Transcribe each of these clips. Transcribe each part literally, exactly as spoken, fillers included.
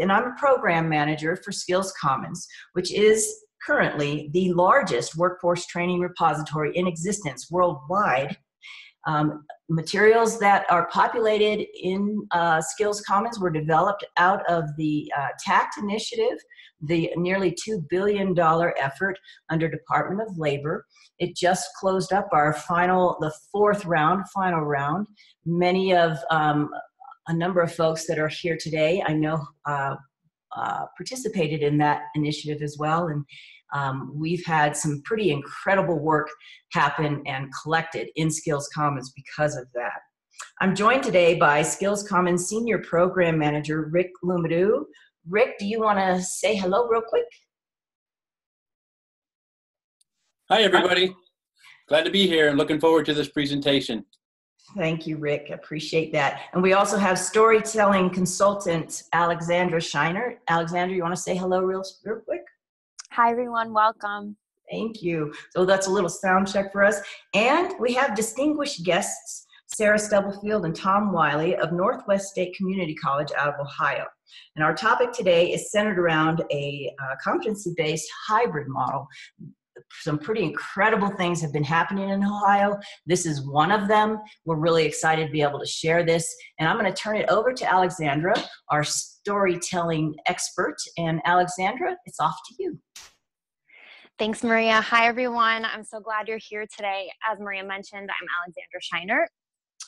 and I'm a program manager for Skills Commons, which is currently the largest workforce training repository in existence worldwide. Um, materials that are populated in uh, Skills Commons were developed out of the uh, TACT initiative, the nearly two billion dollar effort under Department of Labor. It just closed up our final, the fourth round, final round. Many of, um, a number of folks that are here today, I know, uh, uh, participated in that initiative as well. And Um, we've had some pretty incredible work happen and collected in Skills Commons because of that. I'm joined today by Skills Commons Senior Program Manager, Rick Lumadu. Rick, do you want to say hello real quick? Hi, everybody. Glad to be here and looking forward to this presentation. Thank you, Rick. Appreciate that. And we also have storytelling consultant, Alexandra Scheiner. Alexandra, you want to say hello real, real quick? Hi, everyone. Welcome. Thank you. So that's a little sound check for us. And we have distinguished guests, Sarah Stubblefield and Tom Wiley of Northwest State Community College out of Ohio. And our topic today is centered around a uh, competency-based hybrid model. Some pretty incredible things have been happening in Ohio. This is one of them. We're really excited to be able to share this. And I'm going to turn it over to Alexandra, our storytelling expert. And Alexandra, it's off to you. Thanks, Maria. Hi, everyone. I'm so glad you're here today. As Maria mentioned, I'm Alexandra Scheiner.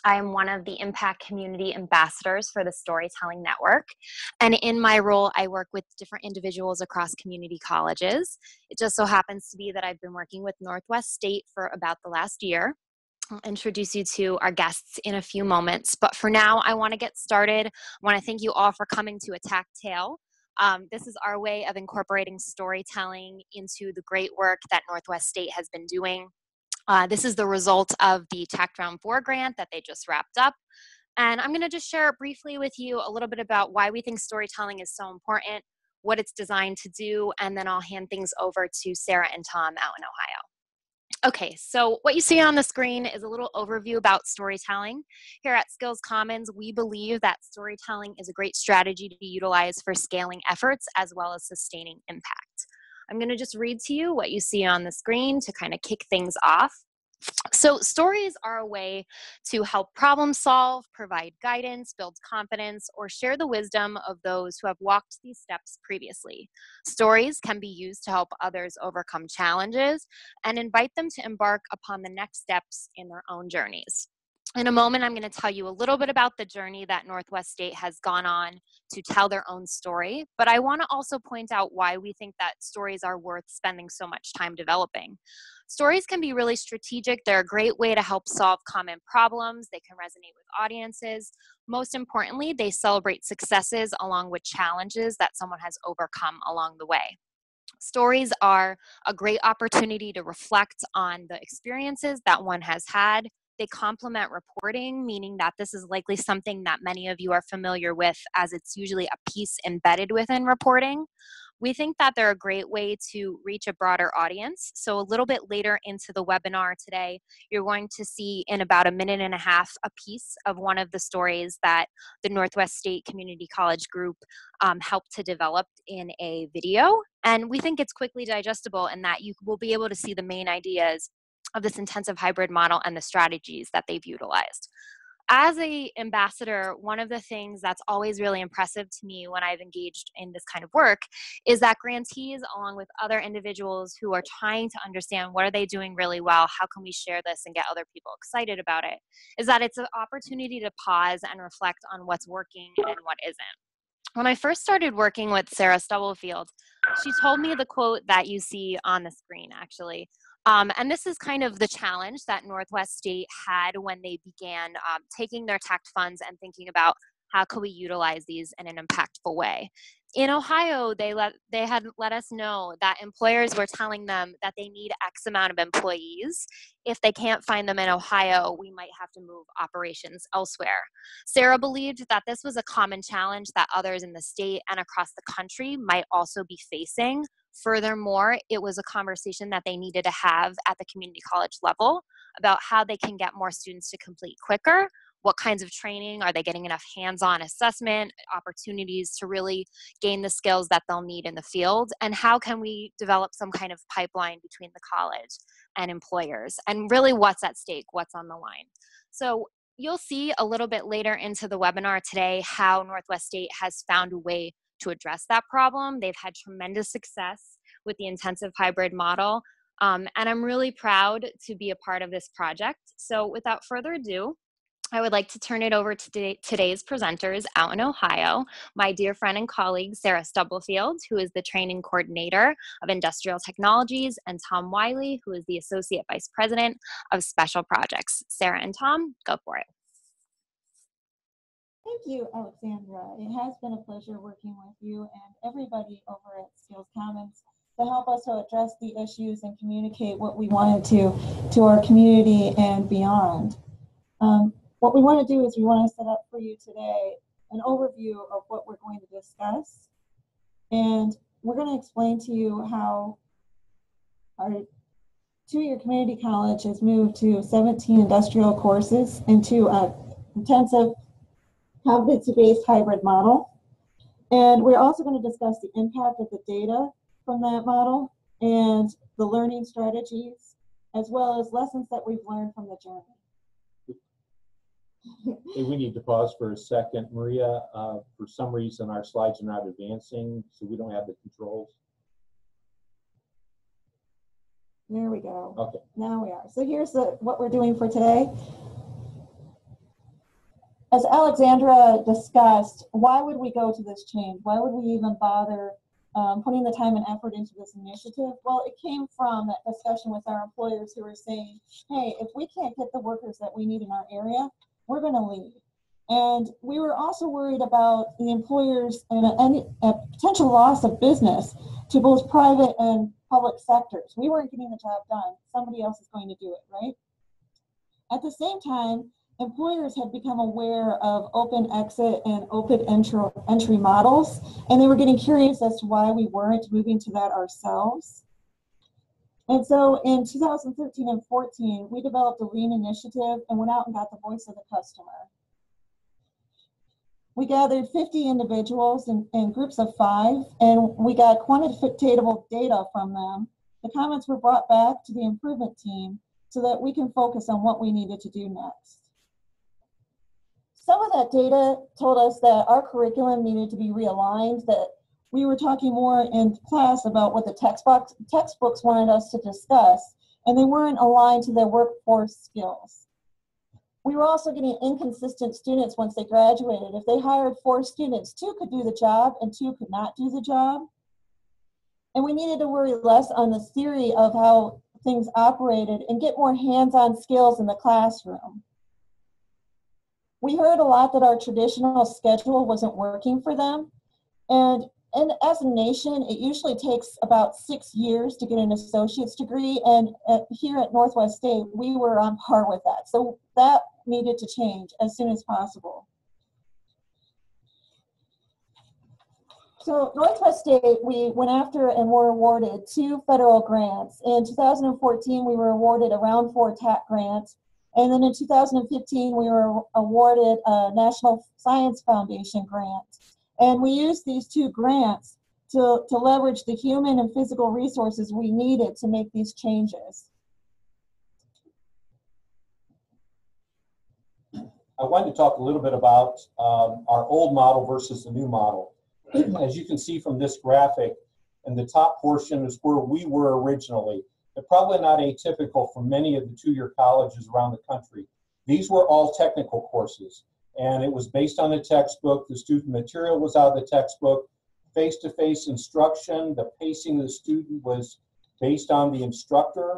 I am one of the Impact Community Ambassadors for the Storytelling Network. And in my role, I work with different individuals across community colleges. It just so happens to be that I've been working with Northwest State for about the last year. I'll introduce you to our guests in a few moments. But for now, I want to get started. I want to thank you all for coming to AttackTale. Um, this is our way of incorporating storytelling into the great work that Northwest State has been doing. Uh, this is the result of the TACT Round four grant that they just wrapped up. And I'm going to just share briefly with you a little bit about why we think storytelling is so important, what it's designed to do, and then I'll hand things over to Sarah and Tom out in Ohio. Okay, so what you see on the screen is a little overview about storytelling. Here at Skills Commons, we believe that storytelling is a great strategy to be utilized for scaling efforts as well as sustaining impact. I'm going to just read to you what you see on the screen to kind of kick things off. So stories are a way to help problem solve, provide guidance, build confidence, or share the wisdom of those who have walked these steps previously. Stories can be used to help others overcome challenges and invite them to embark upon the next steps in their own journeys. In a moment, I'm going to tell you a little bit about the journey that Northwest State has gone on to tell their own story, but I want to also point out why we think that stories are worth spending so much time developing. Stories can be really strategic. They're a great way to help solve common problems. They can resonate with audiences. Most importantly, they celebrate successes along with challenges that someone has overcome along the way. Stories are a great opportunity to reflect on the experiences that one has had. They complement reporting, meaning that this is likely something that many of you are familiar with, as it's usually a piece embedded within reporting. We think that they're a great way to reach a broader audience. So a little bit later into the webinar today, you're going to see in about a minute and a half a piece of one of the stories that the Northwest State Community College group um, helped to develop in a video. And we think it's quickly digestible in that you will be able to see the main ideas of this intensive hybrid model and the strategies that they've utilized. As an ambassador, one of the things that's always really impressive to me when I've engaged in this kind of work is that grantees, along with other individuals who are trying to understand what are they doing really well, how can we share this and get other people excited about it, is that it's an opportunity to pause and reflect on what's working and what isn't. When I first started working with Sarah Stubblefield, she told me the quote that you see on the screen, actually. Um, and this is kind of the challenge that Northwest State had when they began um, taking their TACT funds and thinking about how could we utilize these in an impactful way. In Ohio, they, let, they had let us know that employers were telling them that they need X amount of employees. If they can't find them in Ohio, we might have to move operations elsewhere. Sarah believed that this was a common challenge that others in the state and across the country might also be facing. Furthermore, it was a conversation that they needed to have at the community college level about how they can get more students to complete quicker what kinds of training, are they getting enough hands-on assessment, opportunities to really gain the skills that they'll need in the field, and how can we develop some kind of pipeline between the college and employers, and really what's at stake, what's on the line. So you'll see a little bit later into the webinar today how Northwest State has found a way to address that problem. They've had tremendous success with the intensive hybrid model, um, and I'm really proud to be a part of this project. So without further ado, I would like to turn it over to today, today's presenters out in Ohio, my dear friend and colleague, Sarah Stubblefield, who is the Training Coordinator of Industrial Technologies, and Tom Wiley, who is the Associate Vice President of Special Projects. Sarah and Tom, go for it. Thank you, Alexandra. It has been a pleasure working with you and everybody over at Skills Commons to help us to address the issues and communicate what we wanted to to our community and beyond. Um, What we want to do is we want to set up for you today an overview of what we're going to discuss, and we're going to explain to you how our two-year community college has moved to seventeen industrial courses into an intensive competency-based hybrid model, and we're also going to discuss the impact of the data from that model and the learning strategies, as well as lessons that we've learned from the journey. Hey, we need to pause for a second. Maria, uh, for some reason our slides are not advancing, so we don't have the controls. There we go. Okay. Now we are. So here's the, what we're doing for today. As Alexandra discussed, why would we go to this change? Why would we even bother um, putting the time and effort into this initiative? Well, it came from that discussion with our employers who were saying, hey, if we can't get the workers that we need in our area, we're going to leave. And we were also worried about the employers and a, any, a potential loss of business to both private and public sectors. We weren't getting the job done. Somebody else is going to do it, right? At the same time, employers had become aware of open exit and open entry, entry models, and they were getting curious as to why we weren't moving to that ourselves. And so in two thousand thirteen and fourteen, we developed a lean initiative and went out and got the voice of the customer. We gathered fifty individuals in, in groups of five, and we got quantifiable data from them. The comments were brought back to the improvement team so that we can focus on what we needed to do next. Some of that data told us that our curriculum needed to be realigned, that we were talking more in class about what the textbook, textbooks wanted us to discuss, and they weren't aligned to their workforce skills. We were also getting inconsistent students once they graduated. If they hired four students, two could do the job and two could not do the job. And we needed to worry less on the theory of how things operated and get more hands-on skills in the classroom. We heard a lot that our traditional schedule wasn't working for them, and And as a nation, it usually takes about six years to get an associate's degree, and at, here at Northwest State, we were on par with that. So that needed to change as soon as possible. So Northwest State, we went after and were awarded two federal grants. In two thousand fourteen, we were awarded a round four T A C grant, and then in two thousand fifteen, we were awarded a National Science Foundation grant. And we used these two grants to, to leverage the human and physical resources we needed to make these changes. I wanted to talk a little bit about um, our old model versus the new model. As you can see from this graphic, in the top portion is where we were originally. They're probably not atypical for many of the two-year colleges around the country. These were all technical courses, and it was based on the textbook. The student material was out of the textbook. Face-to-face instruction, the pacing of the student was based on the instructor,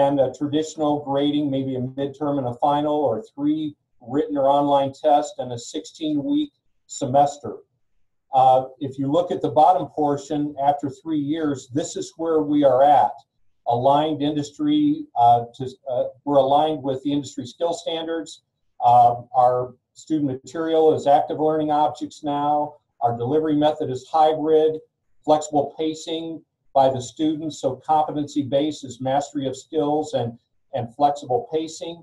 and a traditional grading, maybe a midterm and a final, or three written or online tests, and a sixteen-week semester. Uh, if you look at the bottom portion, after three years, this is where we are at. Aligned industry, uh, to, uh, we're aligned with the industry skill standards. Uh, our student material is active learning objects now. Our delivery method is hybrid, flexible pacing by the students. So competency based is mastery of skills and, and flexible pacing.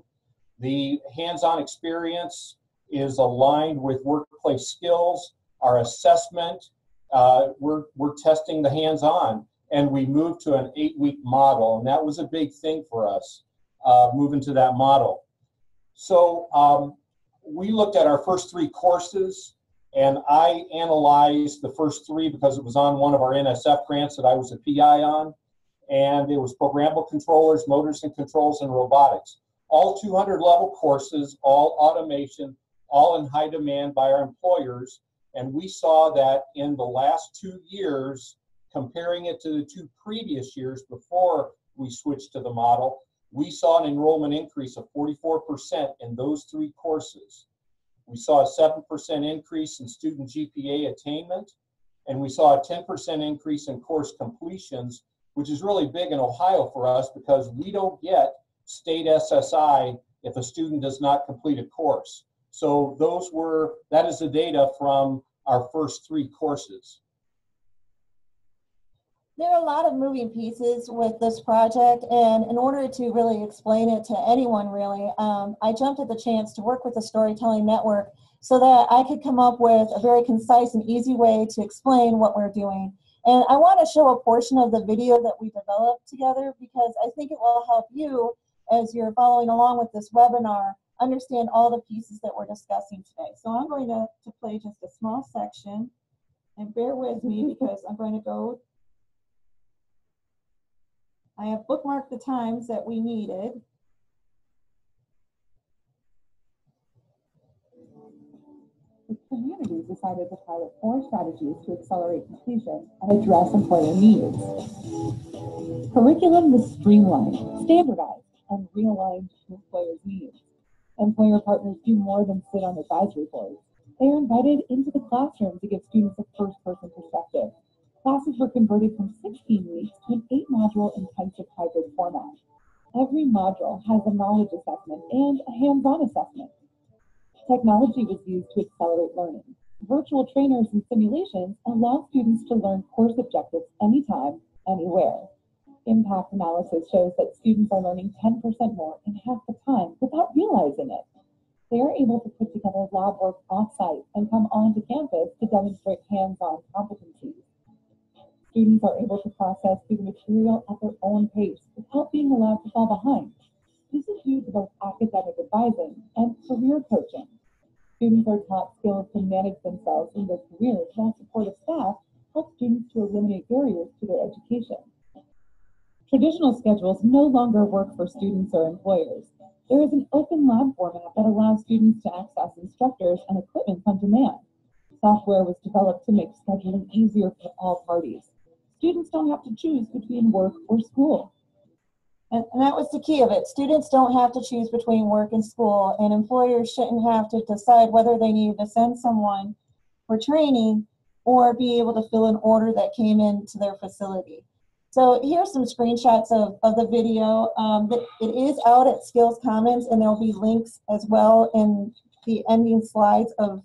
The hands-on experience is aligned with workplace skills. Our assessment, uh, we're, we're testing the hands-on, and we moved to an eight-week model, and that was a big thing for us, uh, moving to that model. So um, we looked at our first three courses, and I analyzed the first three because it was on one of our N S F grants that I was a P I on, and it was programmable controllers, motors and controls, and robotics. All two hundred level courses, all automation, all in high demand by our employers, and we saw that in the last two years, comparing it to the two previous years before we switched to the model, we saw an enrollment increase of forty-four percent in those three courses. We saw a seven percent increase in student G P A attainment, and we saw a ten percent increase in course completions, which is really big in Ohio for us because we don't get state S S I if a student does not complete a course. So those were, that is the data from our first three courses. There are a lot of moving pieces with this project, and in order to really explain it to anyone really, um, I jumped at the chance to work with the Storytelling Network so that I could come up with a very concise and easy way to explain what we're doing. And I want to show a portion of the video that we developed together because I think it will help you, as you're following along with this webinar, understand all the pieces that we're discussing today. So I'm going to, to play just a small section, and bear with me because I'm going to go. I have bookmarked the times that we needed. Communities decided to pilot four strategies to accelerate completion and address employer needs. Curriculum was streamlined, standardized, and realigned to employers' needs. Employer partners do more than sit on advisory boards. They are invited into the classroom to give students a first-person perspective. Classes were converted from sixteen weeks to an eight-module intensive hybrid format. Every module has a knowledge assessment and a hands-on assessment. Technology was used to accelerate learning. Virtual trainers and simulations allow students to learn course objectives anytime, anywhere. Impact analysis shows that students are learning ten percent more in half the time without realizing it. They are able to put together lab work off-site and come onto campus to demonstrate hands-on competencies. Students are able to process through the material at their own pace without being allowed to fall behind. This is due to both academic advising and career coaching. Students are taught skills to manage themselves in their careers, while supportive staff help students to eliminate barriers to their education. Traditional schedules no longer work for students or employers. There is an open lab format that allows students to access instructors and equipment on demand. Software was developed to make scheduling easier for all parties. Students don't have to choose between work or school. And that was the key of it. Students don't have to choose between work and school, and employers shouldn't have to decide whether they need to send someone for training or be able to fill an order that came into their facility. So here's some screenshots of, of the video. Um, but it is out at Skills Commons, and there'll be links as well in the ending slides of,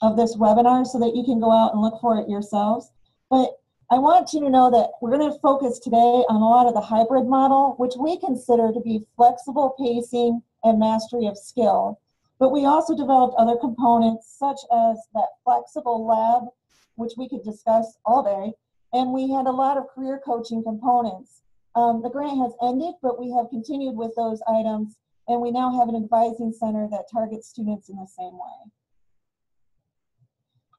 of this webinar so that you can go out and look for it yourselves. But I want you to know that we're going to focus today on a lot of the hybrid model, which we consider to be flexible pacing and mastery of skill. But we also developed other components, such as that flexible lab, which we could discuss all day. And we had a lot of career coaching components. Um, the grant has ended, but we have continued with those items. And we now have an advising center that targets students in the same way.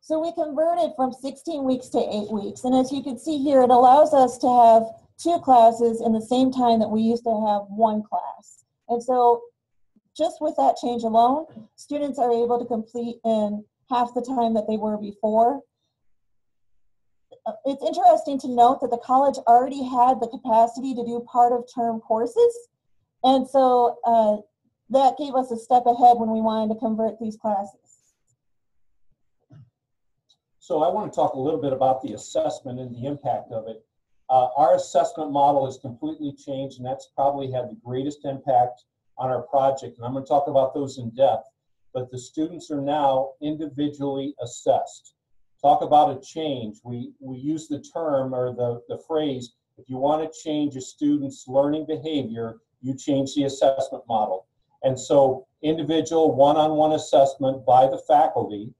So we converted from sixteen weeks to eight weeks. And as you can see here, it allows us to have two classes in the same time that we used to have one class. And so just with that change alone, students are able to complete in half the time that they were before. It's interesting to note that the college already had the capacity to do part of term courses. And so uh, that gave us a step ahead when we wanted to convert these classes. So I want to talk a little bit about the assessment and the impact of it. Uh, our assessment model has completely changed, and that's probably had the greatest impact on our project. And I'm going to talk about those in depth, but the students are now individually assessed. Talk about a change. We, we use the term or the, the phrase, if you want to change a student's learning behavior, you change the assessment model. And so individual one-on-one assessment by the faculty,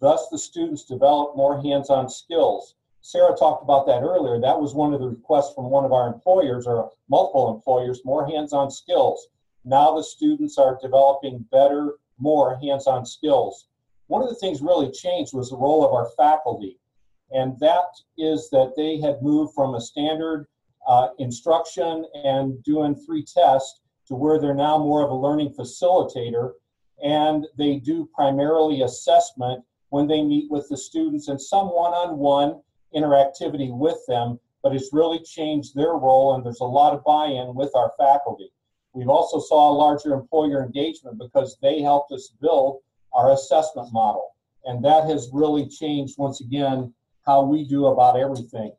thus the students develop more hands-on skills. Sarah talked about that earlier. That was one of the requests from one of our employers, or multiple employers, more hands-on skills. Now the students are developing better, more hands-on skills. One of the things really changed was the role of our faculty. And that is that they had moved from a standard uh, instruction and doing three tests to where they're now more of a learning facilitator. And they do primarily assessment when they meet with the students and some one-on-one interactivity with them, but it's really changed their role, and there's a lot of buy-in with our faculty. We've also saw a larger employer engagement because they helped us build our assessment model, and that has really changed, once again, how we do about everything.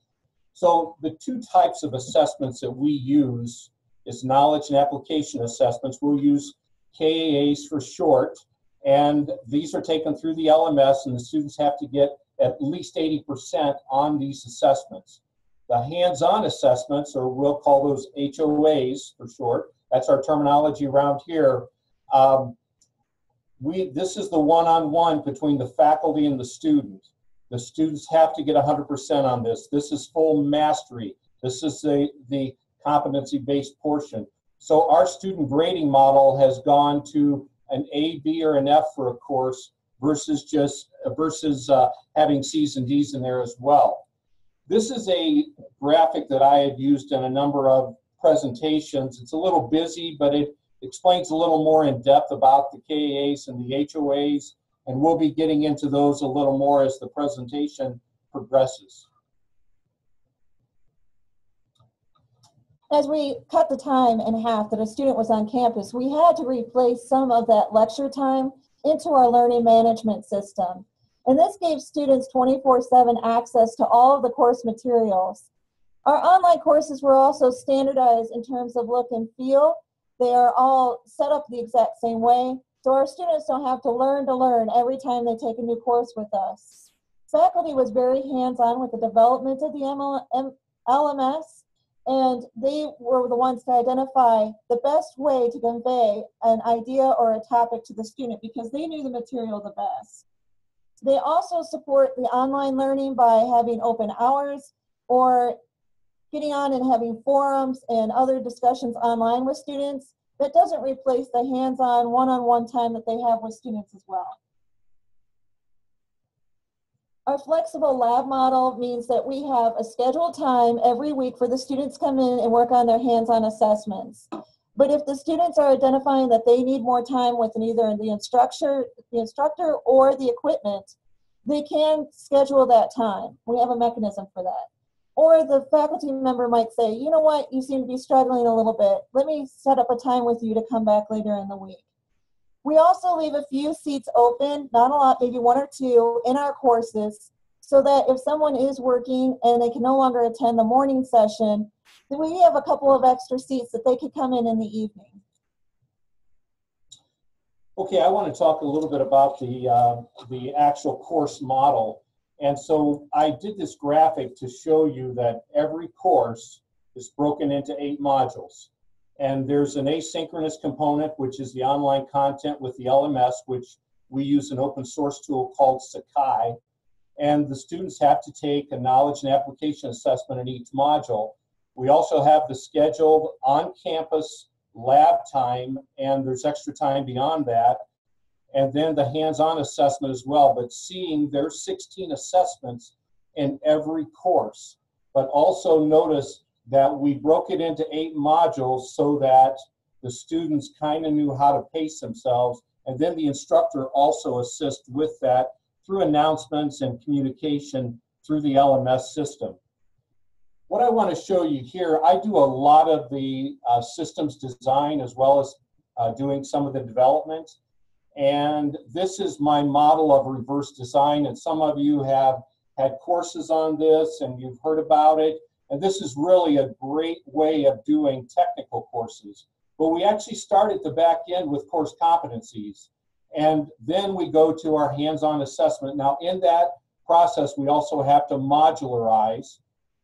So the two types of assessments that we use is knowledge and application assessments. We'll use K A As for short, and these are taken through the L M S, and the students have to get at least eighty percent on these assessments. The hands-on assessments, or we'll call those H O As for short, that's our terminology around here. Um, we, this is the one-on-one between the faculty and the student. The students have to get one hundred percent on this. This is full mastery. This is the, the competency-based portion. So our student grading model has gone to an A, B, or an F for a course, versus just versus uh, having C's and D's in there as well. This is a graphic that I have used in a number of presentations. It's a little busy, but it explains a little more in depth about the K A As and the H O As, and we'll be getting into those a little more as the presentation progresses. As we cut the time in half that a student was on campus, we had to replace some of that lecture time into our learning management system. And this gave students twenty-four seven access to all of the course materials. Our online courses were also standardized in terms of look and feel. They are all set up the exact same way, so our students don't have to learn to learn every time they take a new course with us. Faculty was very hands-on with the development of the L M S, and they were the ones to identify the best way to convey an idea or a topic to the student because they knew the material the best. They also support the online learning by having open hours or getting on and having forums and other discussions online with students. That doesn't replace the hands-on, one-on-one time that they have with students as well. Our flexible lab model means that we have a scheduled time every week for the students come in and work on their hands-on assessments. But if the students are identifying that they need more time with either the instructor, the instructor or the equipment, they can schedule that time. We have a mechanism for that. Or the faculty member might say, you know what, you seem to be struggling a little bit. Let me set up a time with you to come back later in the week. We also leave a few seats open, not a lot, maybe one or two, in our courses, so that if someone is working and they can no longer attend the morning session, then we have a couple of extra seats that they could come in in the evening. Okay, I want to talk a little bit about the, uh, the actual course model. And so I did this graphic to show you that every course is broken into eight modules. And there's an asynchronous component, which is the online content with the L M S, which we use an open source tool called Sakai. And the students have to take a knowledge and application assessment in each module. We also have the scheduled on-campus lab time, and there's extra time beyond that. And then the hands-on assessment as well, but seeing there's sixteen assessments in every course. But also notice that we broke it into eight modules so that the students kind of knew how to pace themselves, and then the instructor also assists with that through announcements and communication through the L M S system. What I want to show you here, I do a lot of the uh, systems design as well as uh, doing some of the development, and this is my model of reverse design, and some of you have had courses on this and you've heard about it. And this is really a great way of doing technical courses. But we actually start at the back end with course competencies. And then we go to our hands-on assessment. Now, in that process, we also have to modularize.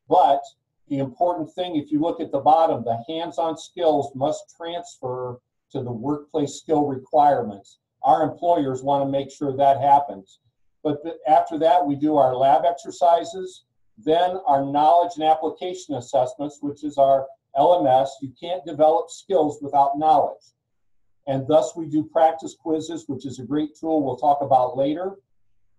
But the important thing, if you look at the bottom, the hands-on skills must transfer to the workplace skill requirements. Our employers want to make sure that happens. But the, after that, we do our lab exercises, then our knowledge and application assessments, which is our L M S. You can't develop skills without knowledge. And thus we do practice quizzes, which is a great tool we'll talk about later.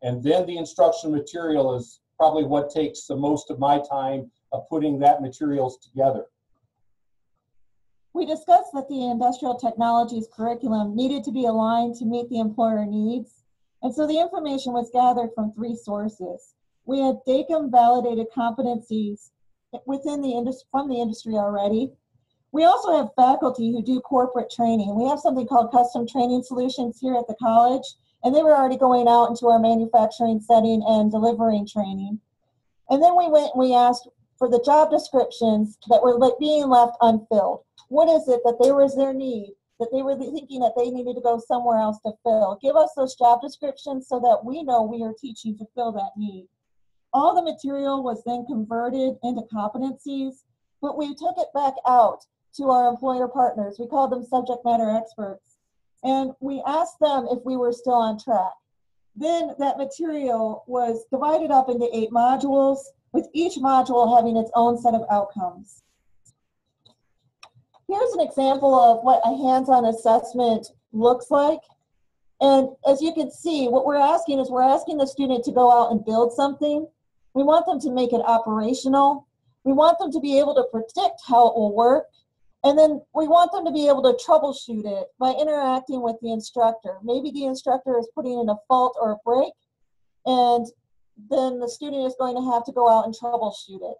And then the instructional material is probably what takes the most of my time of putting that materials together. We discussed that the industrial technologies curriculum needed to be aligned to meet the employer needs. And so the information was gathered from three sources. We had DACUM validated competencies within the industry, from the industry already. We also have faculty who do corporate training. We have something called Custom Training Solutions here at the college, and they were already going out into our manufacturing setting and delivering training. And then we went and we asked for the job descriptions that were being left unfilled. What is it that there was their need, that they were thinking that they needed to go somewhere else to fill? Give us those job descriptions so that we know we are teaching to fill that need. All the material was then converted into competencies, but we took it back out to our employer partners. We called them subject matter experts. And we asked them if we were still on track. Then that material was divided up into eight modules, with each module having its own set of outcomes. Here's an example of what a hands-on assessment looks like. And as you can see, what we're asking is we're asking the student to go out and build something. We want them to make it operational. We want them to be able to predict how it will work. And then we want them to be able to troubleshoot it by interacting with the instructor. Maybe the instructor is putting in a fault or a break, and then the student is going to have to go out and troubleshoot it.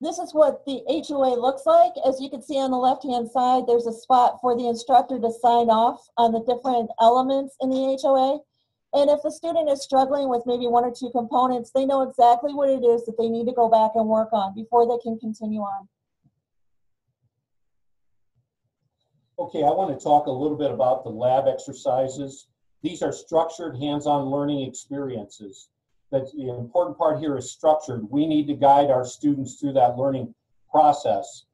This is what the H O A looks like. As you can see on the left-hand side, there's a spot for the instructor to sign off on the different elements in the H O A. And if the student is struggling with maybe one or two components, they know exactly what it is that they need to go back and work on before they can continue on. Okay, I want to talk a little bit about the lab exercises. These are structured hands-on learning experiences. That's the important part here is structured. We need to guide our students through that learning process.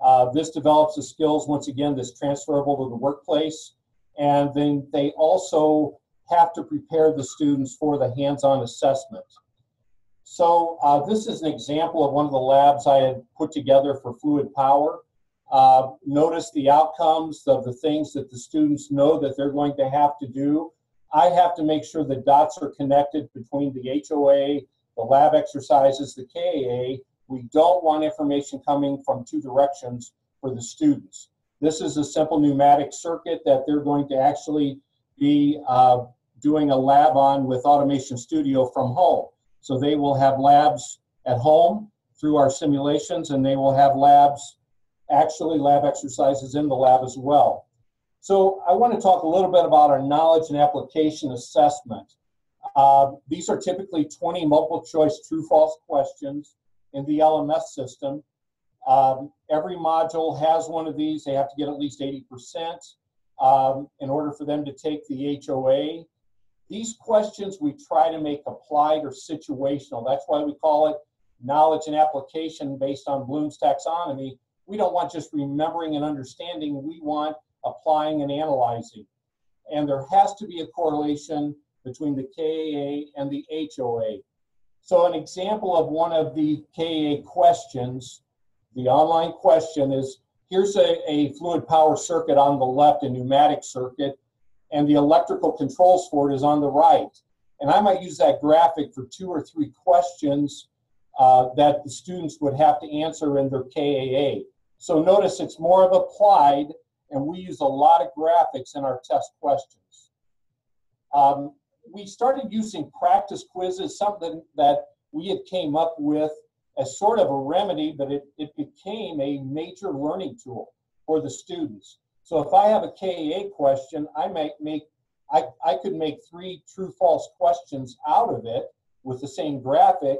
Uh, this develops the skills, once again, that's transferable to the workplace. And then they also have to prepare the students for the hands-on assessment. So uh, this is an example of one of the labs I had put together for Fluid Power. Uh, notice the outcomes of the things that the students know that they're going to have to do. I have to make sure the dots are connected between the H O A, the lab exercises, the K A. We don't want information coming from two directions for the students. This is a simple pneumatic circuit that they're going to actually be uh, doing a lab on with Automation Studio from home. So they will have labs at home through our simulations, and they will have labs, actually lab exercises in the lab as well. So I want to talk a little bit about our knowledge and application assessment. Uh, these are typically twenty multiple choice true false questions in the L M S system. Um, every module has one of these. They have to get at least eighty percent um, in order for them to take the H O A. These questions we try to make applied or situational. That's why we call it knowledge and application based on Bloom's taxonomy. We don't want just remembering and understanding. We want applying and analyzing. And there has to be a correlation between the K A A and the H O A. So an example of one of the K A A questions, the online question is, here's a, a fluid power circuit on the left, a pneumatic circuit, and the electrical controls for it is on the right. And I might use that graphic for two or three questions uh, that the students would have to answer in their K A A. So notice it's more of applied, and we use a lot of graphics in our test questions. Um, we started using practice quizzes, something that we had came up with as sort of a remedy, but it, it became a major learning tool for the students. So if I have a K A A question, I might make, I, I could make three true-false questions out of it with the same graphic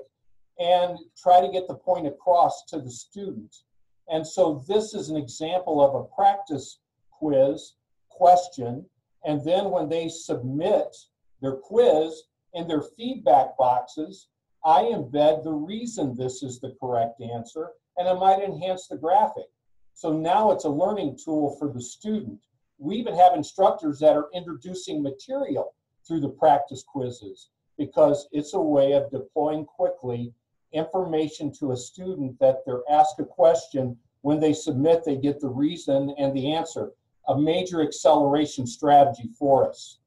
and try to get the point across to the students. And so this is an example of a practice quiz question. And then when they submit their quiz in their feedback boxes, I embed the reason this is the correct answer, and I might enhance the graphic. So now it's a learning tool for the student. We even have instructors that are introducing material through the practice quizzes, because it's a way of deploying quickly information to a student that they're asked a question. When they submit, they get the reason and the answer. A major acceleration strategy for us.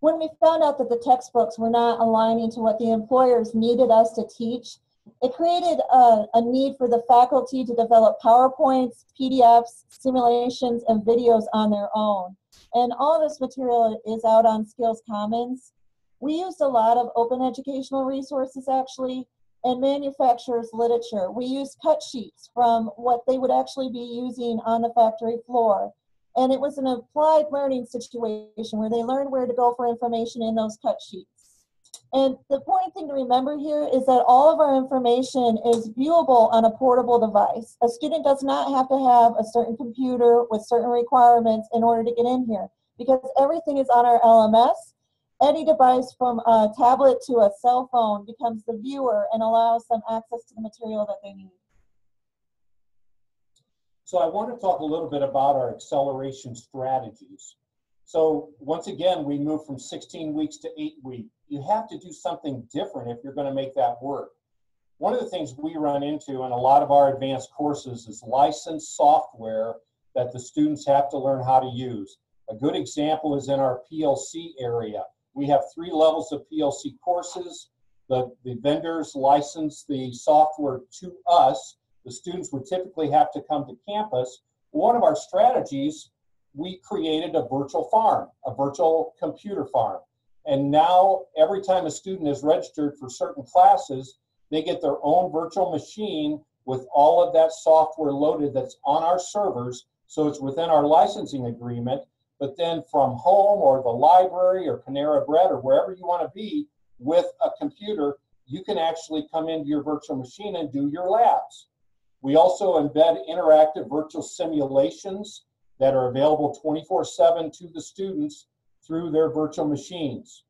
When we found out that the textbooks were not aligning to what the employers needed us to teach, it created a, a need for the faculty to develop PowerPoints, P D Fs, simulations, and videos on their own. And all this material is out on Skills Commons. We used a lot of open educational resources, actually, and manufacturers' literature. We used cut sheets from what they would actually be using on the factory floor. And it was an applied learning situation where they learned where to go for information in those cut sheets. And the important thing to remember here is that all of our information is viewable on a portable device. A student does not have to have a certain computer with certain requirements in order to get in here, because everything is on our L M S. Any device from a tablet to a cell phone becomes the viewer and allows them access to the material that they need. So I want to talk a little bit about our acceleration strategies. So once again, we move from sixteen weeks to eight weeks. You have to do something different if you're going to make that work. One of the things we run into in a lot of our advanced courses is licensed software that the students have to learn how to use. A good example is in our P L C area. We have three levels of P L C courses. The, the vendors license the software to us. The students would typically have to come to campus. One of our strategies, we created a virtual farm, a virtual computer farm. And now every time a student is registered for certain classes, they get their own virtual machine with all of that software loaded that's on our servers. So it's within our licensing agreement. But then from home or the library or Panera Bread or wherever you want to be with a computer, you can actually come into your virtual machine and do your labs. We also embed interactive virtual simulations that are available twenty-four seven to the students through their virtual machines.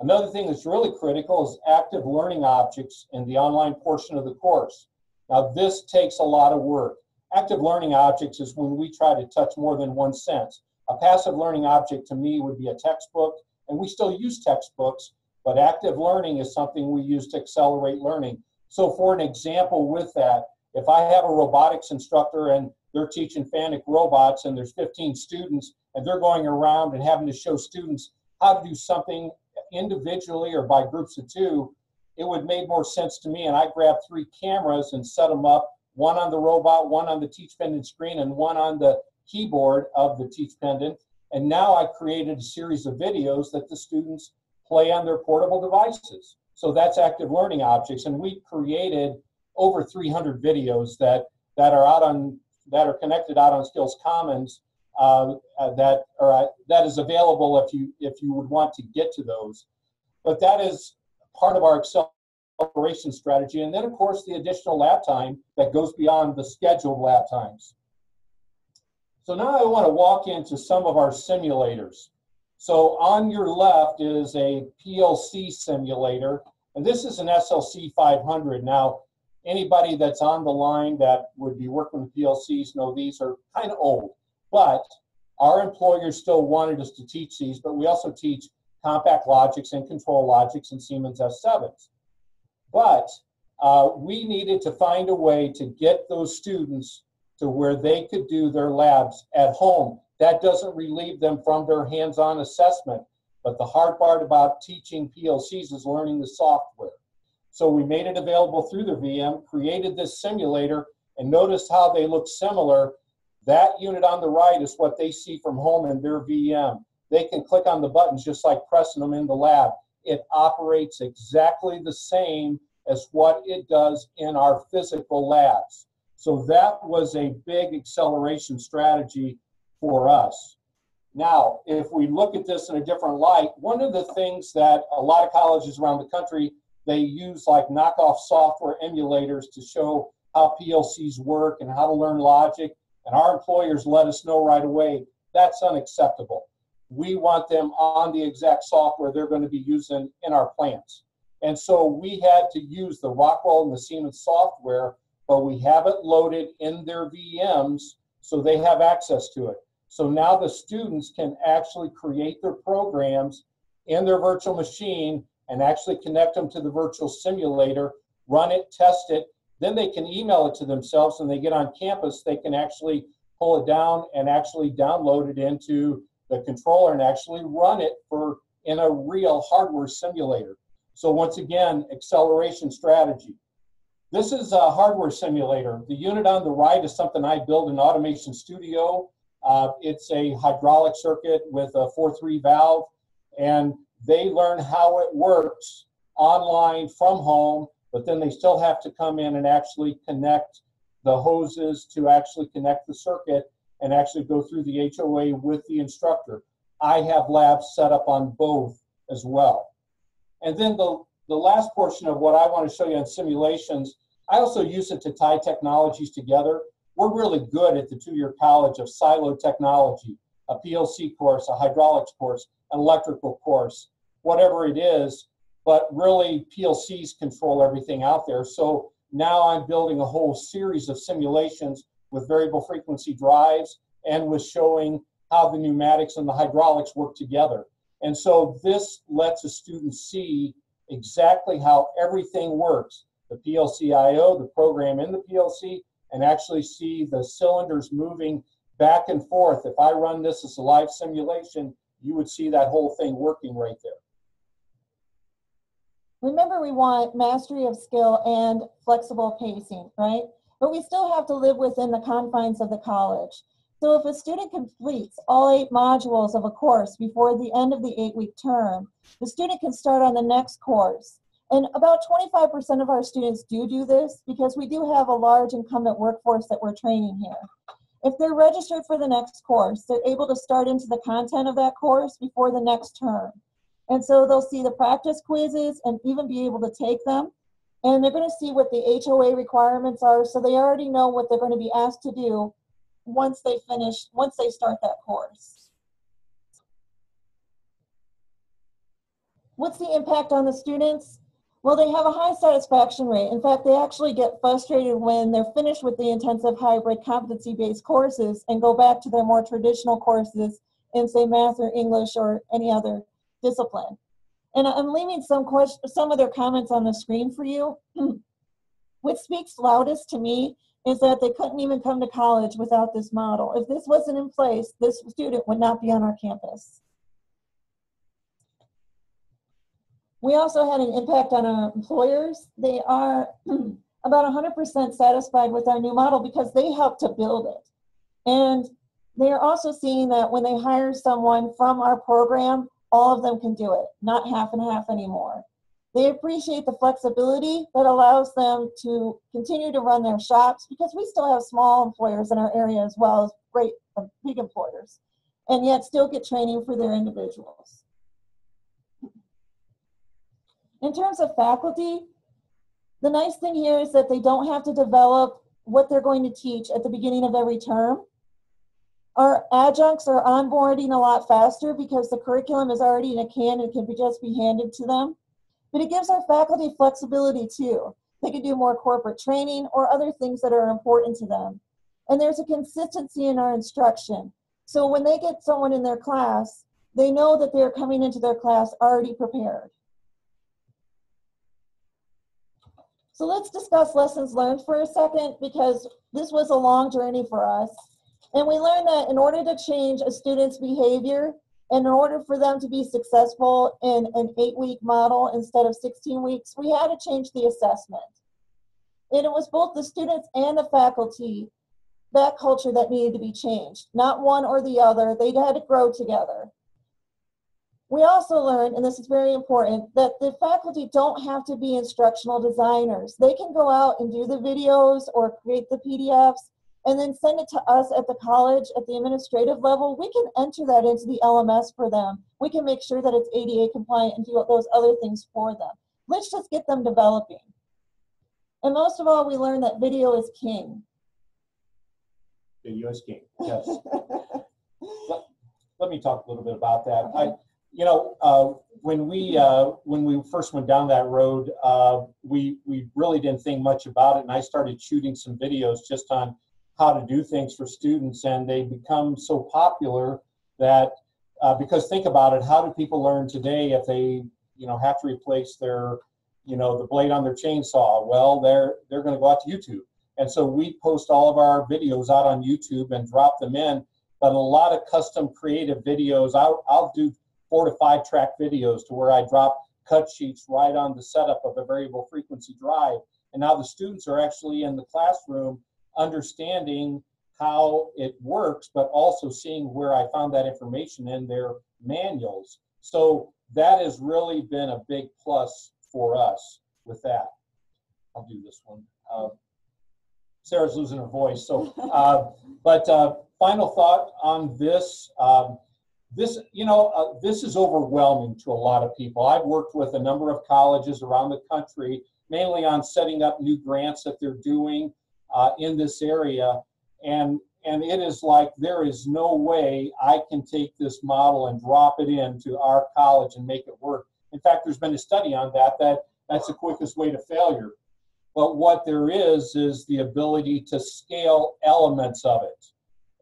Another thing that's really critical is active learning objects in the online portion of the course. Now, this takes a lot of work. Active learning objects is when we try to touch more than one sense. A passive learning object to me would be a textbook, and we still use textbooks, but active learning is something we use to accelerate learning. So for an example with that, if I have a robotics instructor and they're teaching FANUC robots and there's fifteen students and they're going around and having to show students how to do something individually or by groups of two, it would make more sense to me, and I grab three cameras and set them up, one on the robot, one on the teach pendant screen, and one on the keyboard of the teach pendant. And now I created a series of videos that the students play on their portable devices. So that's active learning objects. And we created over three hundred videos that, that are out on, that are connected out on Skills Commons uh, that, are, that is available if you, if you would want to get to those. But that is part of our acceleration strategy. And then of course the additional lab time that goes beyond the scheduled lab times. So now I want to walk into some of our simulators. So on your left is a P L C simulator, and this is an S L C five hundred. Now, anybody that's on the line that would be working with P L Cs know these are kind of old, but our employers still wanted us to teach these, but we also teach Compact Logics and Control Logics and Siemens S sevens. But uh, we needed to find a way to get those students to where they could do their labs at home. That doesn't relieve them from their hands-on assessment, but the hard part about teaching P L Cs is learning the software. So we made it available through the V M, created this simulator, and notice how they look similar. That unit on the right is what they see from home in their V M. They can click on the buttons just like pressing them in the lab. It operates exactly the same as what it does in our physical labs. So that was a big acceleration strategy for us. Now, if we look at this in a different light, one of the things that a lot of colleges around the country, they use like knockoff software emulators to show how P L Cs work and how to learn logic. And our employers let us know right away, that's unacceptable. We want them on the exact software they're going to be using in our plants. And so we had to use the Rockwell and the Siemens software, but we have it loaded in their V Ms so they have access to it. So now the students can actually create their programs in their virtual machine and actually connect them to the virtual simulator, run it, test it, then they can email it to themselves, and they get on campus, they can actually pull it down and actually download it into the controller and actually run it for in a real hardware simulator. So once again, acceleration strategy. This is a hardware simulator. The unit on the right is something I built in Automation Studio. Uh, it's a hydraulic circuit with a four three valve, and they learn how it works online from home, but then they still have to come in and actually connect the hoses to actually connect the circuit and actually go through the H O A with the instructor. I have labs set up on both as well. And then the, the last portion of what I want to show you on simulations, I also use it to tie technologies together. We're really good at the two-year college of silo technology, a P L C course, a hydraulics course, an electrical course, whatever it is, but really P L Cs control everything out there. So now I'm building a whole series of simulations with variable frequency drives and with showing how the pneumatics and the hydraulics work together. And so this lets a student see exactly how everything works, the P L C I O, the program in the P L C, and actually see the cylinders moving back and forth. If I run this as a live simulation, you would see that whole thing working right there. Remember, we want mastery of skill and flexible pacing, right? But we still have to live within the confines of the college. So if a student completes all eight modules of a course before the end of the eight-week term, the student can start on the next course. And about twenty-five percent of our students do do this because we do have a large incumbent workforce that we're training here. If they're registered for the next course, they're able to start into the content of that course before the next term. And so they'll see the practice quizzes and even be able to take them. And they're going to see what the H O A requirements are, so they already know what they're going to be asked to do once they finish, once they start that course. What's the impact on the students? Well, they have a high satisfaction rate. In fact, they actually get frustrated when they're finished with the intensive hybrid competency-based courses and go back to their more traditional courses in, say, math or English or any other discipline. And I'm leaving some question, some of their comments on the screen for you. What speaks loudest to me is that they couldn't even come to college without this model. If this wasn't in place, this student would not be on our campus. We also had an impact on our employers. They are about one hundred percent satisfied with our new model because they helped to build it. And they are also seeing that when they hire someone from our program, all of them can do it, not half and half anymore. They appreciate the flexibility that allows them to continue to run their shops, because we still have small employers in our area as well as great big employers, and yet still get training for their individuals. In terms of faculty, the nice thing here is that they don't have to develop what they're going to teach at the beginning of every term. Our adjuncts are onboarding a lot faster because the curriculum is already in a can and can be just be handed to them. But it gives our faculty flexibility too. They can do more corporate training or other things that are important to them. And there's a consistency in our instruction. So when they get someone in their class, they know that they're coming into their class already prepared. So let's discuss lessons learned for a second, because this was a long journey for us. And we learned that in order to change a student's behavior, and in order for them to be successful in an eight-week model instead of sixteen weeks, we had to change the assessment. And it was both the students and the faculty, that culture that needed to be changed, not one or the other. They had to grow together. We also learned, and this is very important, that the faculty don't have to be instructional designers. They can go out and do the videos or create the P D Fs, and then send it to us at the college, at the administrative level. We can enter that into the L M S for them. We can make sure that it's A D A compliant and do those other things for them. Let's just get them developing. And most of all, we learned that video is king. Video is king, yes. let, let me talk a little bit about that. Okay. I, you know, uh, when we uh, when we first went down that road, uh, we we really didn't think much about it, and I started shooting some videos just on how to do things for students, and they become so popular that uh, because think about it, how do people learn today if they you know have to replace their you know the blade on their chainsaw? Well, they're they're going to go out to YouTube, and so we post all of our videos out on YouTube and drop them in. But a lot of custom creative videos, I'll, I'll do four to five track videos to where I drop cut sheets right on the setup of a variable frequency drive. And now the students are actually in the classroom understanding how it works, but also seeing where I found that information in their manuals. So that has really been a big plus for us with that. I'll do this one. Uh, Sarah's losing her voice. So, uh, but uh, final thought on this. Um, this, you know, uh, this is overwhelming to a lot of people. I've worked with a number of colleges around the country, mainly on setting up new grants that they're doing uh, in this area. And, and it is like, there is no way I can take this model and drop it into our college and make it work. In fact, there's been a study on that, that that's the quickest way to failure. But what there is, is the ability to scale elements of it.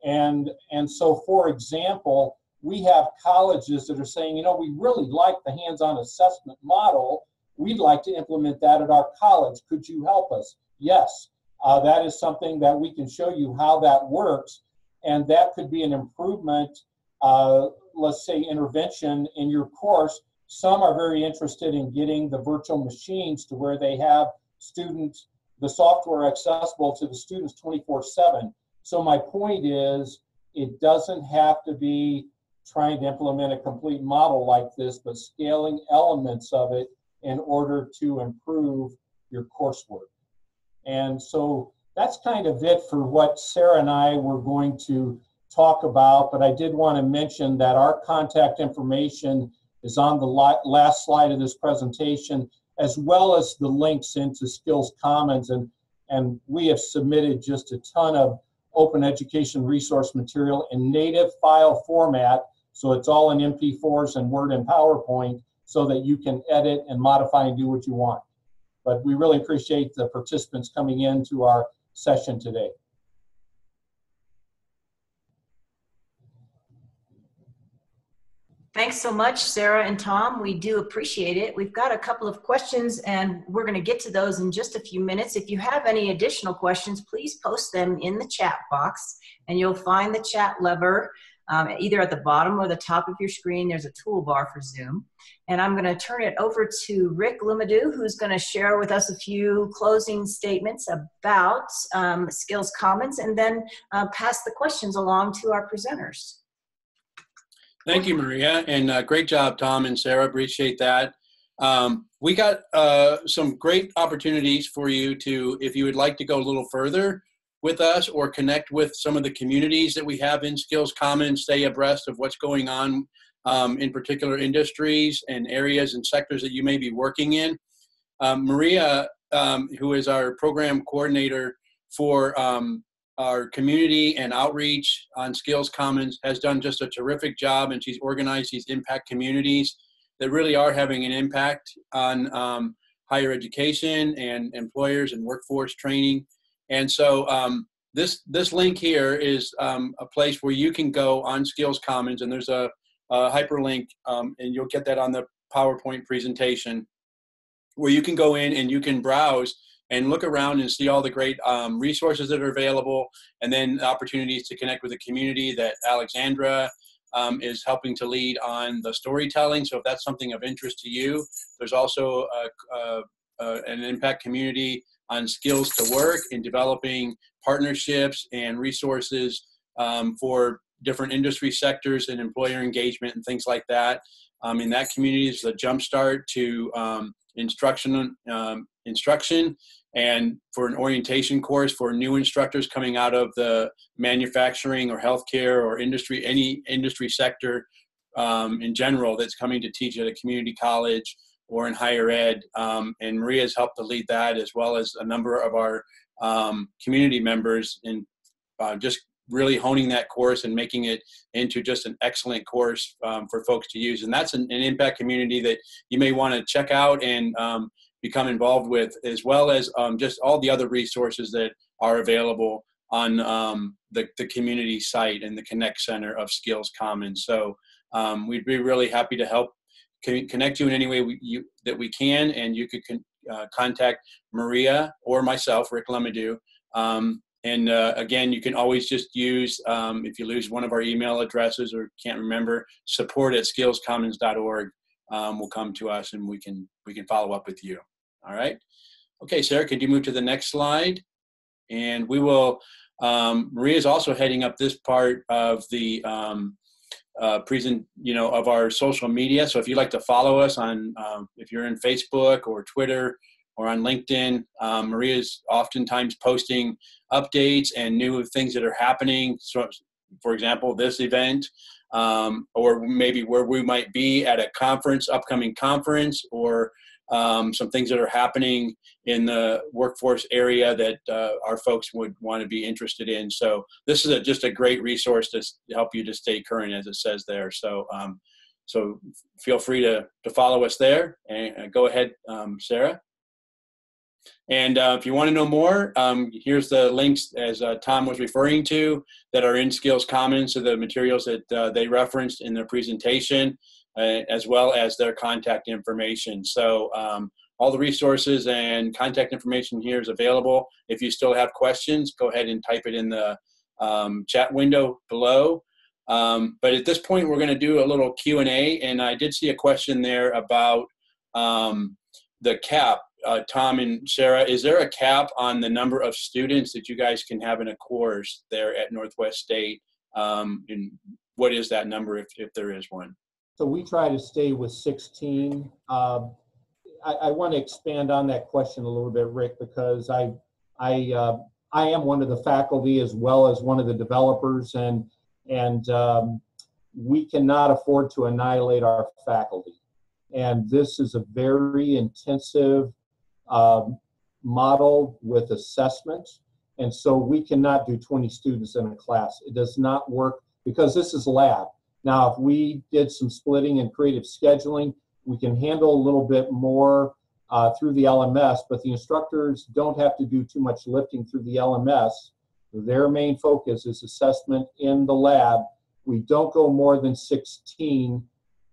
And, and so, for example, we have colleges that are saying, you know, we really like the hands-on assessment model. We'd like to implement that at our college. Could you help us? Yes. Uh, that is something that we can show you how that works. And that could be an improvement, uh, let's say, intervention in your course. Some are very interested in getting the virtual machines to where they have students, the software accessible to the students twenty-four seven. So my point is, it doesn't have to be trying to implement a complete model like this, but scaling elements of it in order to improve your coursework. And so that's kind of it for what Sarah and I were going to talk about, but I did want to mention that our contact information is on the last slide of this presentation, as well as the links into Skills Commons. And, and we have submitted just a ton of open education resource material in native file format. So it's all in M P fours and Word and PowerPoint so that you can edit and modify and do what you want. But we really appreciate the participants coming into our session today. Thanks so much, Sarah and Tom. We do appreciate it. We've got a couple of questions, and we're going to get to those in just a few minutes. If you have any additional questions, please post them in the chat box, and you'll find the chat lever um, either at the bottom or the top of your screen. There's a toolbar for Zoom. And I'm going to turn it over to Rick Lumadu, who's going to share with us a few closing statements about um, Skills Commons, and then uh, pass the questions along to our presenters. Thank you, Maria, and uh, great job, Tom and Sarah. Appreciate that. Um, we got uh, some great opportunities for you to, if you would like to go a little further with us or connect with some of the communities that we have in Skills Commons, stay abreast of what's going on um, in particular industries and areas and sectors that you may be working in. Um, Maria, um, who is our program coordinator for um, our community and outreach on Skills Commons, has done just a terrific job, and she's organized these impact communities that really are having an impact on um, higher education and employers and workforce training. And so um, this, this link here is um, a place where you can go on Skills Commons, and there's a, a hyperlink, um, and you'll get that on the PowerPoint presentation, where you can go in and you can browse and look around and see all the great um, resources that are available, and then opportunities to connect with the community that Alexandra um, is helping to lead on the storytelling. So if that's something of interest to you, there's also a, a, a, an impact community on skills to work in developing partnerships and resources um, for different industry sectors and employer engagement and things like that. Um, in that community is the jumpstart to um, instruction, um, instruction and for an orientation course for new instructors coming out of the manufacturing or healthcare or industry, any industry sector um, in general that's coming to teach at a community college or in higher ed. Um, and Maria's helped to lead that, as well as a number of our um, community members in uh, just really honing that course and making it into just an excellent course um, for folks to use. And that's an, an impact community that you may want to check out and um, become involved with, as well as um, just all the other resources that are available on um, the, the community site and the Connect Center of Skills Commons. So um, we'd be really happy to help connect you in any way we, you, that we can, and you could con uh, contact Maria or myself, Rick Lumadu. Um, and uh, again, you can always just use, um, if you lose one of our email addresses or can't remember, support at skills commons dot org um, will come to us, and we can, we can follow up with you. All right. Okay, Sarah, could you move to the next slide? And we will, um, Maria's also heading up this part of the um, uh, present, you know, of our social media. So if you'd like to follow us on, um, if you're in Facebook or Twitter or on LinkedIn, um, Maria's oftentimes posting updates and new things that are happening. So, for example, this event, um, or maybe where we might be at a conference, upcoming conference, or Um, some things that are happening in the workforce area that uh, our folks would want to be interested in. So this is a, just a great resource to help you to stay current, as it says there. So, um, so feel free to, to follow us there. And uh, go ahead, um, Sarah. And uh, if you want to know more, um, here's the links, as uh, Tom was referring to, that are in Skills Commons, so the materials that uh, they referenced in their presentation, Uh, as well as their contact information. So um, all the resources and contact information here is available. If you still have questions, go ahead and type it in the um, chat window below. Um, but at this point, we're going to do a little Q and A, and I did see a question there about um, the cap. Uh, Tom and Sarah, is there a cap on the number of students that you guys can have in a course there at Northwest State? Um, and what is that number, if, if there is one? So we try to stay with sixteen. Um, I, I want to expand on that question a little bit, Rick, because I, I, uh, I am one of the faculty as well as one of the developers, and and um, we cannot afford to annihilate our faculty. And this is a very intensive um, model with assessment, and so we cannot do twenty students in a class. It does not work because this is lab. Now, if we did some splitting and creative scheduling, we can handle a little bit more uh, through the L M S, but the instructors don't have to do too much lifting through the L M S. Their main focus is assessment in the lab. We don't go more than sixteen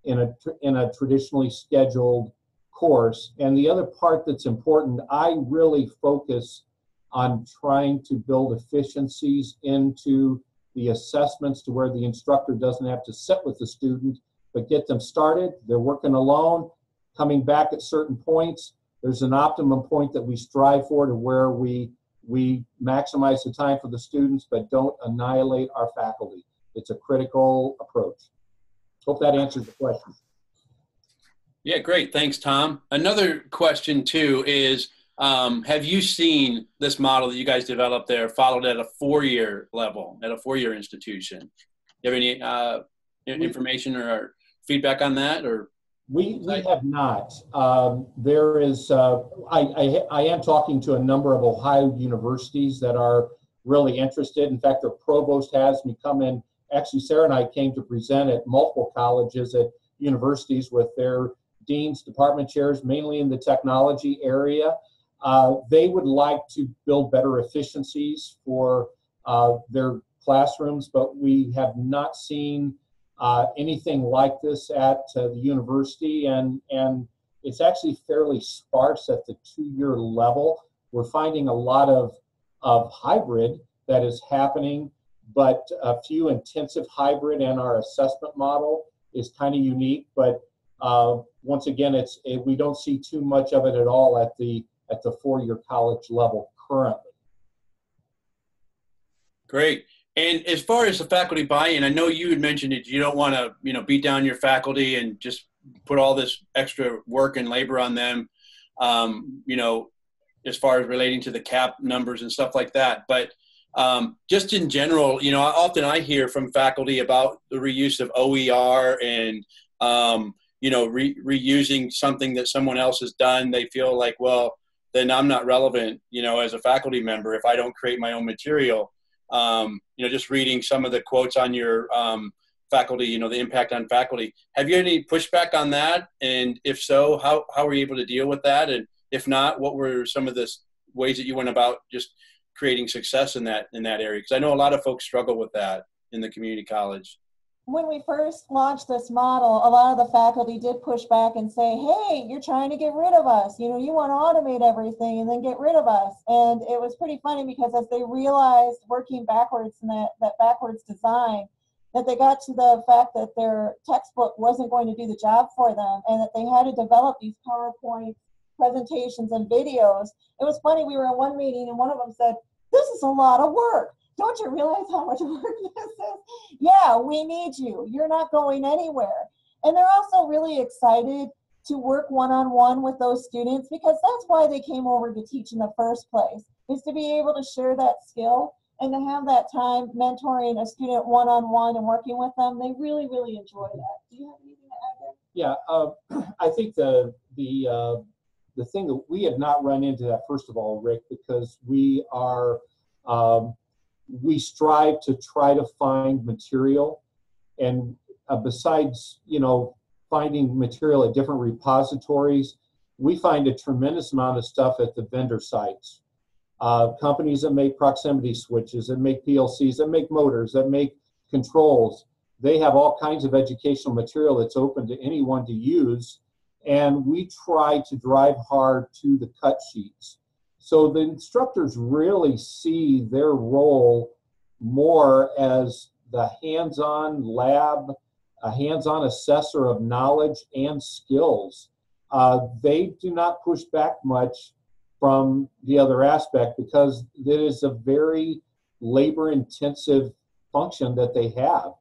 in a, in a traditionally scheduled course. And the other part that's important, I really focus on trying to build efficiencies into the assessments, to where the instructor doesn't have to sit with the student, but get them started. They're working alone, coming back at certain points. There's an optimum point that we strive for, to where we, we maximize the time for the students, but don't annihilate our faculty. It's a critical approach. Hope that answers the question. Yeah, great, thanks, Tom. Another question too is, Um, have you seen this model that you guys developed there followed at a four-year level, at a four-year institution? Do you have any uh, information or feedback on that? Or we, we have not. Um, there is, uh, I, I, I am talking to a number of Ohio universities that are really interested. In fact, their provost has me come in. Actually, Sarah and I came to present at multiple colleges, at universities, with their deans, department chairs, mainly in the technology area. Uh, they would like to build better efficiencies for uh, their classrooms, but we have not seen uh, anything like this at uh, the university, and, and it's actually fairly sparse at the two-year level. We're finding a lot of, of hybrid that is happening, but a few intensive hybrid, and our assessment model is kind of unique, but uh, once again, it's, it, we don't see too much of it at all at the at the four-year college level currently. Great. And as far as the faculty buy-in, I know you had mentioned that you don't want to, you know, beat down your faculty and just put all this extra work and labor on them, um, you know, as far as relating to the cap numbers and stuff like that. But um, just in general, you know, often I hear from faculty about the reuse of O E R and, um, you know, re reusing something that someone else has done. They feel like, well, then I'm not relevant, you know, as a faculty member if I don't create my own material. um, you know, just reading some of the quotes on your um, faculty, you know, the impact on faculty. Have you had any pushback on that? And if so, how, how were you able to deal with that? And if not, what were some of the ways that you went about just creating success in that, in that area? Because I know a lot of folks struggle with that in the community college. When we first launched this model, a lot of the faculty did push back and say, hey, you're trying to get rid of us. You know, you want to automate everything and then get rid of us. And it was pretty funny because as they realized working backwards in that, that backwards design, that they got to the fact that their textbook wasn't going to do the job for them and that they had to develop these PowerPoint presentations and videos. It was funny, we were in one meeting and one of them said, this is a lot of work. Don't you realize how much work this is? Yeah, we need you. You're not going anywhere. And they're also really excited to work one-on-one with those students because that's why they came over to teach in the first place, is to be able to share that skill and to have that time mentoring a student one-on-one and working with them. They really, really enjoy that. Do you have anything to add there? Yeah, uh, I think the, the, uh, the thing that we have not run into that, first of all, Rick, because we are... Um, we strive to try to find material, and uh, besides, you know, finding material at different repositories, we find a tremendous amount of stuff at the vendor sites. Uh, companies that make proximity switches, that make P L Cs, that make motors, that make controls, they have all kinds of educational material that's open to anyone to use, and we try to drive hard to the cut sheets. So the instructors really see their role more as the hands-on lab, a hands-on assessor of knowledge and skills. Uh, they do not push back much from the other aspect because it is a very labor-intensive function that they have.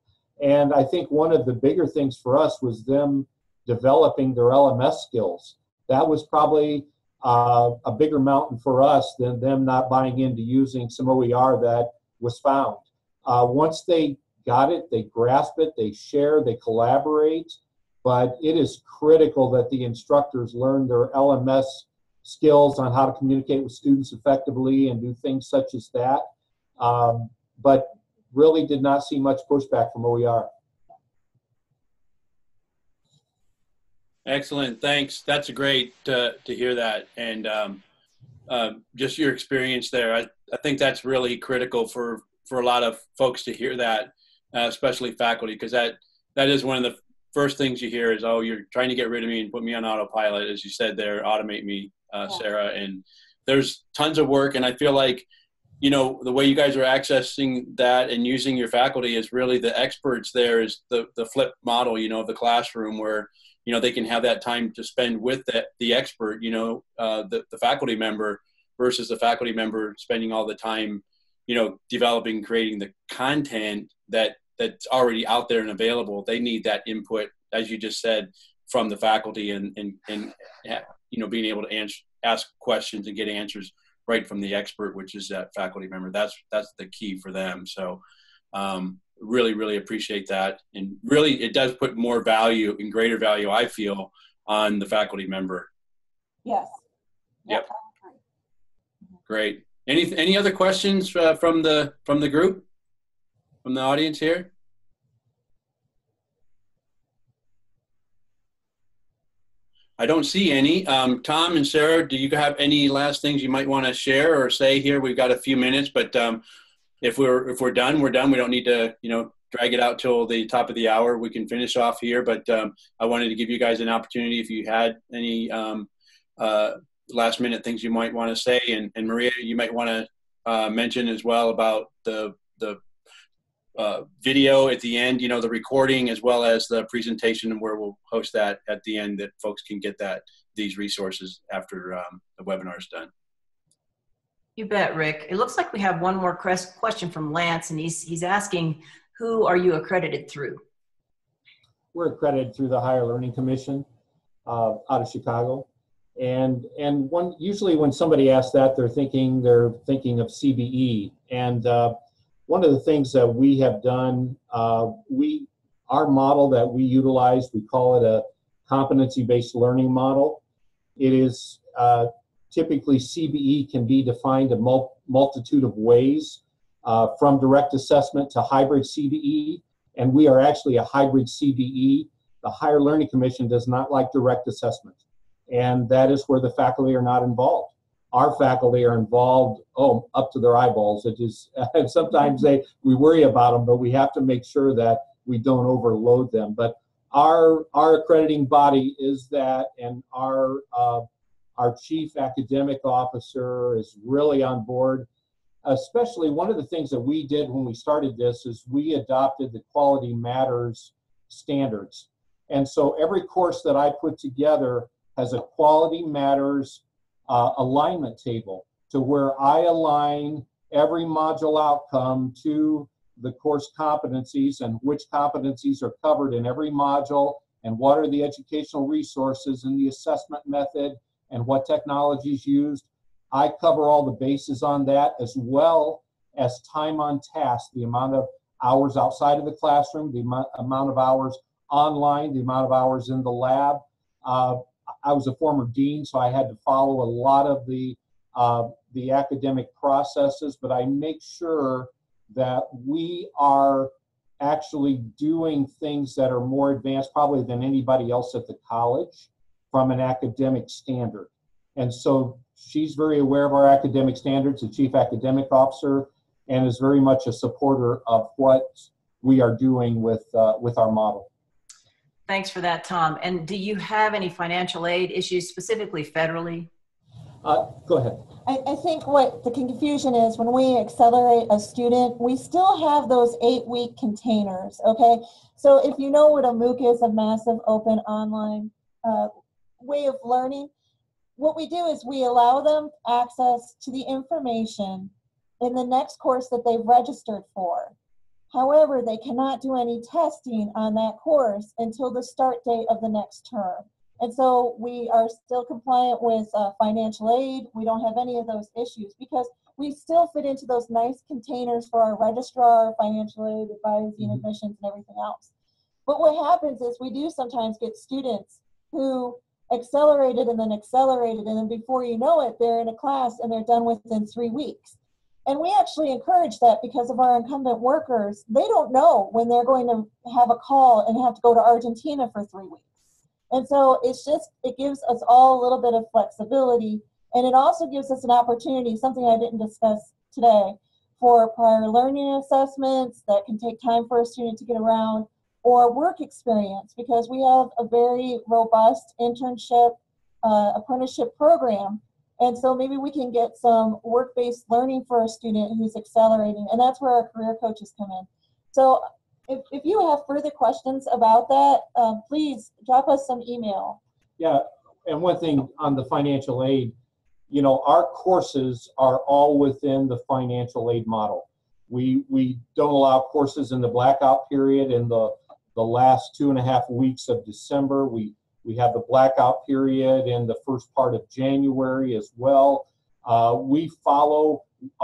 And I think one of the bigger things for us was them developing their L M S skills. That was probably... Uh, a bigger mountain for us than them not buying into using some O E R that was found. Uh, once they got it, they grasp it, they share, they collaborate, but it is critical that the instructors learn their L M S skills on how to communicate with students effectively and do things such as that, um, but really did not see much pushback from O E R. Excellent. Thanks. That's great uh, to hear that. And um, uh, just your experience there. I, I think that's really critical for, for a lot of folks to hear that, uh, especially faculty, because that, that is one of the first things you hear is, oh, you're trying to get rid of me and put me on autopilot, as you said there, automate me, uh, yeah. Sarah. And there's tons of work. And I feel like, you know, the way you guys are accessing that and using your faculty is really the experts there is the, the flip model, you know, of the classroom where, you know, they can have that time to spend with the, the expert, you know, uh, the, the faculty member versus the faculty member spending all the time, you know, developing, creating the content that that's already out there and available. They need that input, as you just said, from the faculty and, and, and you know, being able to answer, ask questions and get answers right from the expert, which is that faculty member. That's, that's the key for them. So, um, really, really appreciate that. And really, it does put more value and greater value, I feel, on the faculty member. Yes. Yep. Great. Any, any other questions uh, from the, from the group, from the audience here? I don't see any. Um, Tom and Sarah, do you have any last things you might want to share or say here? We've got a few minutes, but um, If we're, if we're done, we're done. We don't need to, you know, drag it out till the top of the hour. We can finish off here, but um, I wanted to give you guys an opportunity if you had any um, uh, last minute things you might want to say. And, and Maria, you might want to uh, mention as well about the, the uh, video at the end, you know, the recording as well as the presentation and where we'll host that at the end that folks can get that, these resources after um, the webinar is done. You bet, Rick. It looks like we have one more question from Lance, and he's, he's asking, who are you accredited through? We're accredited through the Higher Learning Commission uh, out of Chicago. And, and one, usually when somebody asks that, they're thinking, they're thinking of C B E. And uh, one of the things that we have done, uh, we, our model that we utilize, we call it a competency-based learning model. It is uh, typically C B E can be defined a multitude of ways. uh, from direct assessment to hybrid C D E, and we are actually a hybrid C D E. The Higher Learning Commission does not like direct assessment, and that is where the faculty are not involved. Our faculty are involved, oh, up to their eyeballs. It is, sometimes they, we worry about them, but we have to make sure that we don't overload them. But our, our accrediting body is that, and our, uh, our chief academic officer is really on board. Especially one of the things that we did when we started this is we adopted the Quality Matters standards. And so every course that I put together has a Quality Matters Uh, alignment table, to where I align every module outcome to the course competencies and which competencies are covered in every module, and what are the educational resources and the assessment method and what technology is used. I cover all the bases on that, as well as time on task, the amount of hours outside of the classroom, the amount, amount of hours online, the amount of hours in the lab. Uh, I was a former dean, so I had to follow a lot of the uh, the academic processes, but I make sure that we are actually doing things that are more advanced probably than anybody else at the college from an academic standard. And so she's very aware of our academic standards, the chief academic officer, and is very much a supporter of what we are doing with uh, with our model. Thanks for that, Tom. And do you have any financial aid issues, specifically federally? Uh, go ahead. I, I think what the confusion is, when we accelerate a student, we still have those eight-week containers, okay? So if you know what a MOOC is, a massive open online uh, way of learning, what we do is we allow them access to the information in the next course that they've registered for. However, they cannot do any testing on that course until the start date of the next term. And so we are still compliant with uh, financial aid. We don't have any of those issues because we still fit into those nice containers for our registrar, financial aid, advising, admissions, and everything else. But what happens is we do sometimes get students who accelerated and then accelerated, and then before you know it, they're in a class and they're done within three weeks. And we actually encourage that because of our incumbent workers. They don't know when they're going to have a call and have to go to Argentina for three weeks. And so it's just, it gives us all a little bit of flexibility. And it also gives us an opportunity, something I didn't discuss today, for prior learning assessments that can take time for a student to get around, or work experience, because we have a very robust internship, uh, apprenticeship program. And so maybe we can get some work-based learning for a student who's accelerating, and that's where our career coaches come in. So if, if you have further questions about that, um, please drop us some email. Yeah, and one thing on the financial aid, you know, our courses are all within the financial aid model. We, we don't allow courses in the blackout period. In the, the last two and a half weeks of December, we We have the blackout period in the first part of January as well. Uh, we follow,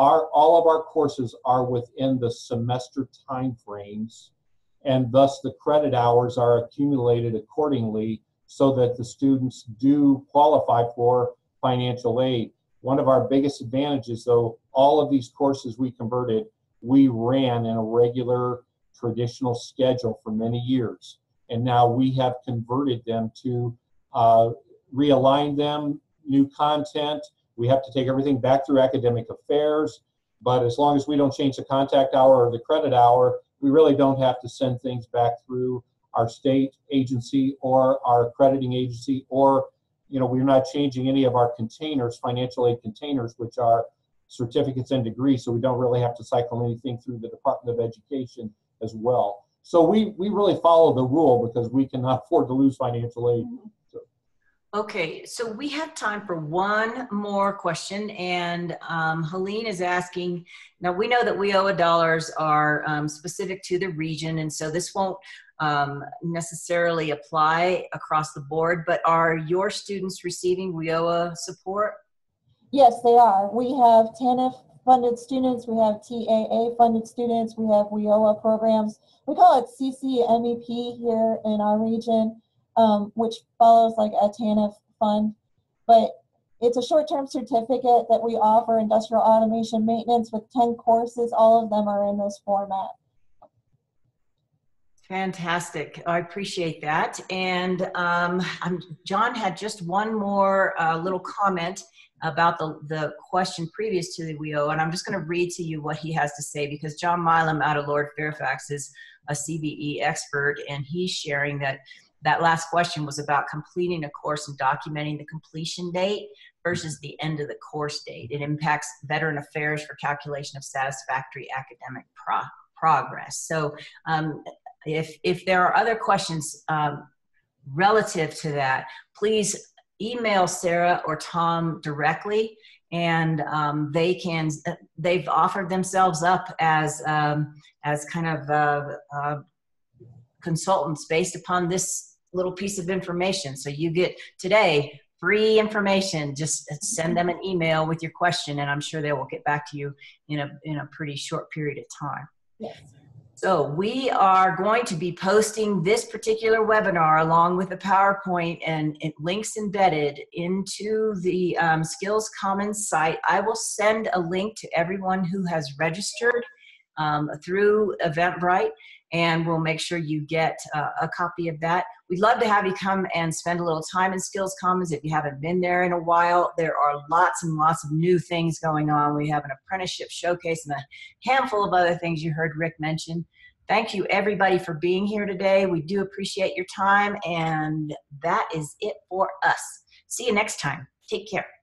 our all of our courses are within the semester timeframes, and thus the credit hours are accumulated accordingly so that the students do qualify for financial aid. One of our biggest advantages, though, all of these courses we converted, we ran in a regular traditional schedule for many years. And now we have converted them to uh, realign them, new content. We have to take everything back through academic affairs, but as long as we don't change the contact hour or the credit hour, we really don't have to send things back through our state agency or our accrediting agency, or, you know, we're not changing any of our containers, financial aid containers, which are certificates and degrees, so we don't really have to cycle anything through the Department of Education as well. So we, we really follow the rule because we cannot afford to lose financial aid. So. Okay, so we have time for one more question, and um, Helene is asking, now we know that W I O A dollars are um, specific to the region, and so this won't um, necessarily apply across the board, but are your students receiving W I O A support? Yes, they are. We have T A N F funded students, we have T A A funded students, we have W I O A programs. We call it C C M E P here in our region, um, which follows like a T A N F fund. But It's a short-term certificate that we offer, industrial automation maintenance, with ten courses. All of them are in this format. Fantastic. I appreciate that. And um, I'm, John had just one more uh, little comment about the, the question previous to the W I O A, and I'm just going to read to you what he has to say, because John Milam out of Lord Fairfax is a C B E expert, and he's sharing that that last question was about completing a course and documenting the completion date versus the end of the course date. It impacts veteran affairs for calculation of satisfactory academic pro progress. So um, if, if there are other questions um, relative to that, please email Sarah or Tom directly, and um, they can, they've offered themselves up as, um, as kind of uh, uh, consultants based upon this little piece of information. So you get today free information. Just send them an email with your question, and I'm sure they will get back to you in a, in a pretty short period of time. Yes. So we are going to be posting this particular webinar along with the PowerPoint and, and links embedded into the um, Skills Commons site. I will send a link to everyone who has registered um, through Eventbrite, and we'll make sure you get uh, a copy of that. We'd love to have you come and spend a little time in Skills Commons if you haven't been there in a while. There are lots and lots of new things going on. We have an apprenticeship showcase and a handful of other things you heard Rick mention. Thank you everybody for being here today. We do appreciate your time, and that is it for us. See you next time. Take care.